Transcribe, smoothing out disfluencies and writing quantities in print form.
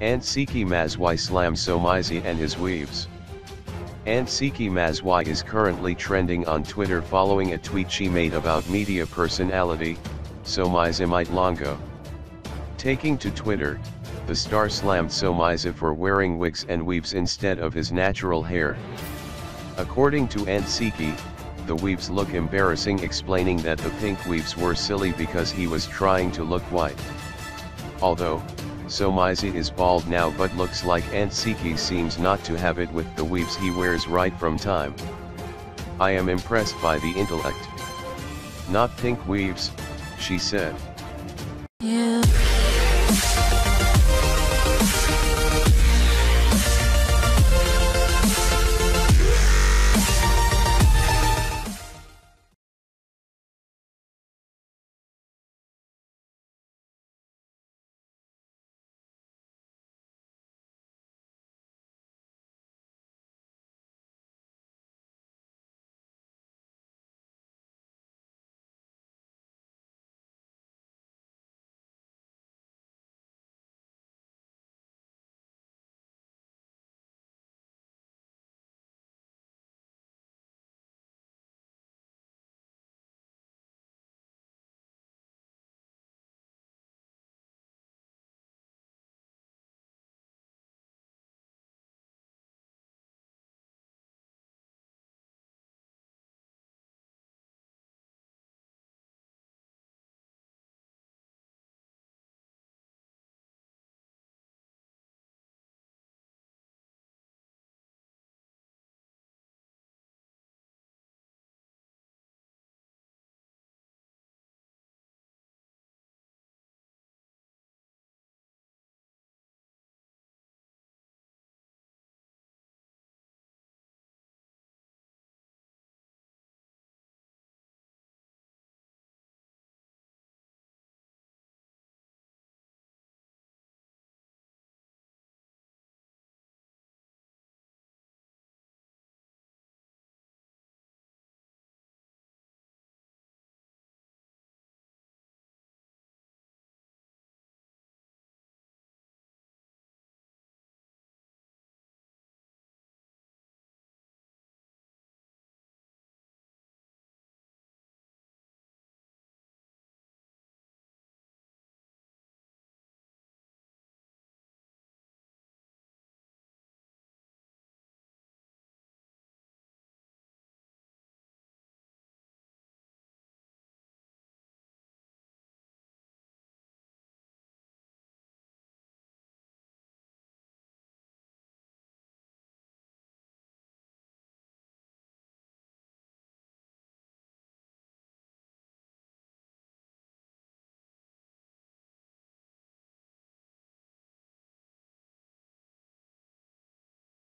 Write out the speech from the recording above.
Ntsiki Mazwai slams Somizi and his weaves. Ntsiki Mazwai is currently trending on Twitter following a tweet she made about media personality, Somizi Mhlongo. Taking to Twitter, the star slammed Somizi for wearing wigs and weaves instead of his natural hair. According to Ntsiki, the weaves look embarrassing, explaining that the pink weaves were silly because he was trying to look white. Although, Somizi is bald now but looks like Ntsiki seems not to have it with the weaves he wears right from time. "I am impressed by the intellect. Not pink weaves," she said.